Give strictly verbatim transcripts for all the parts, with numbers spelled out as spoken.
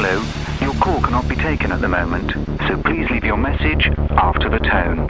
Hello, your call cannot be taken at the moment, so please leave your message after the tone.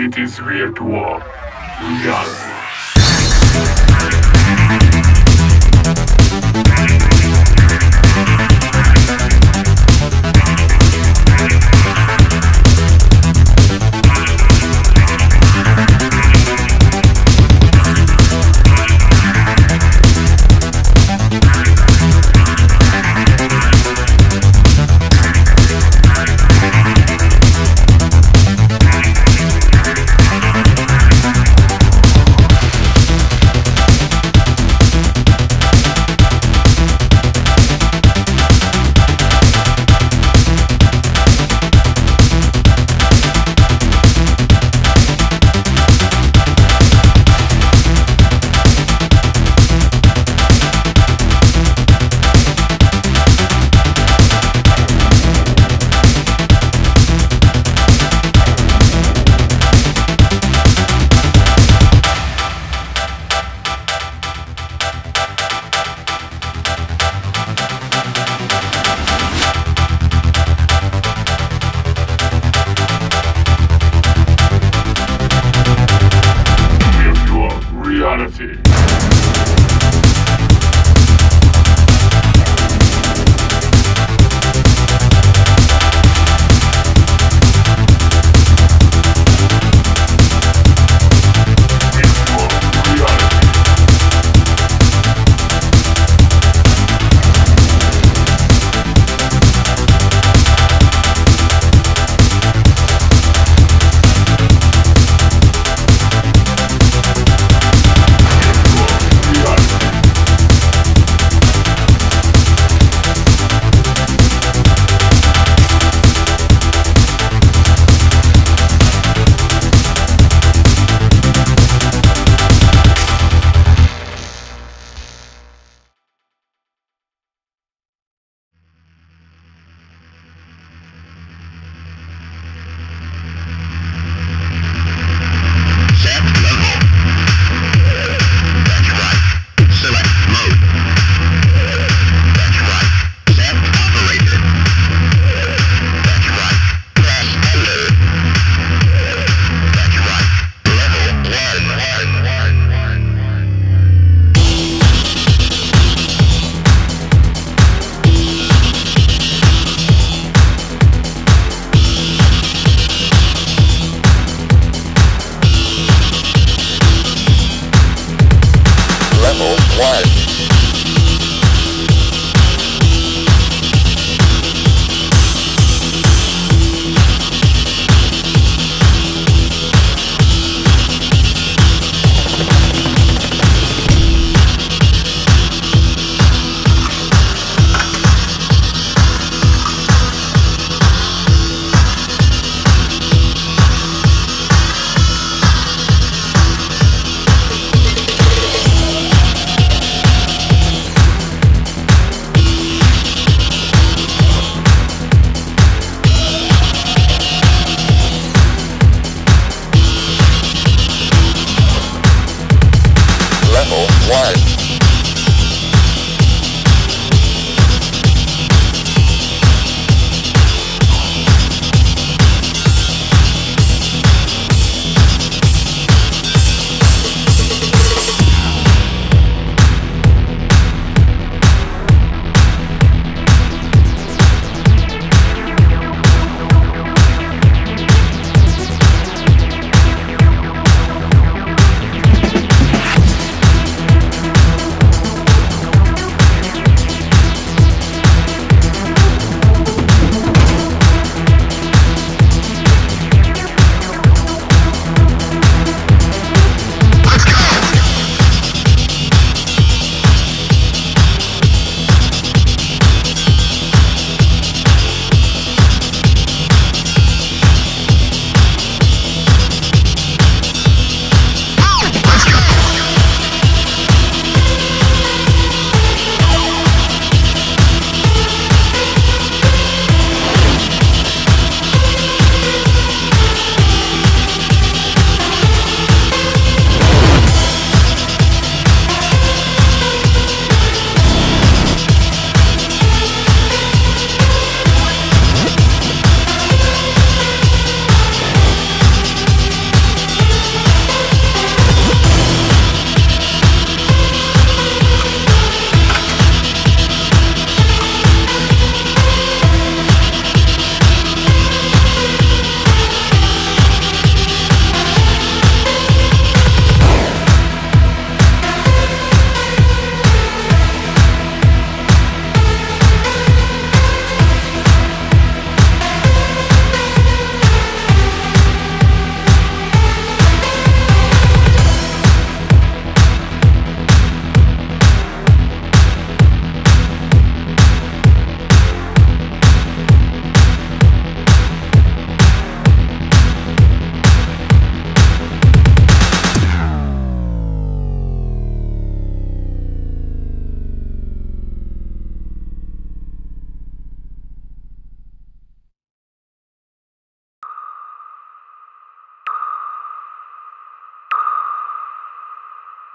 It is real to all. We are.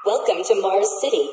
Welcome to Mars City.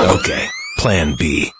Okay, plan B.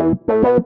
Thank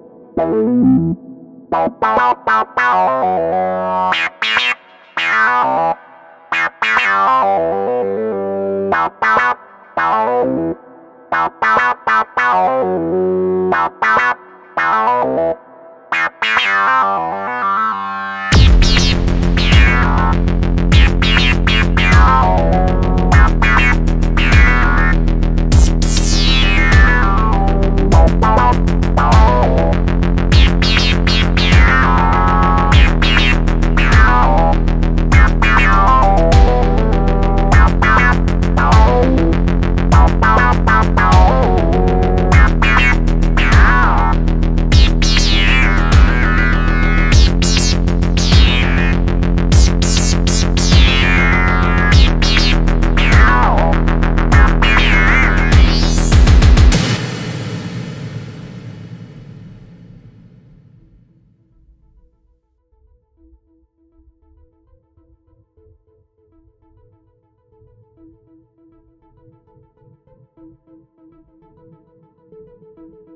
you.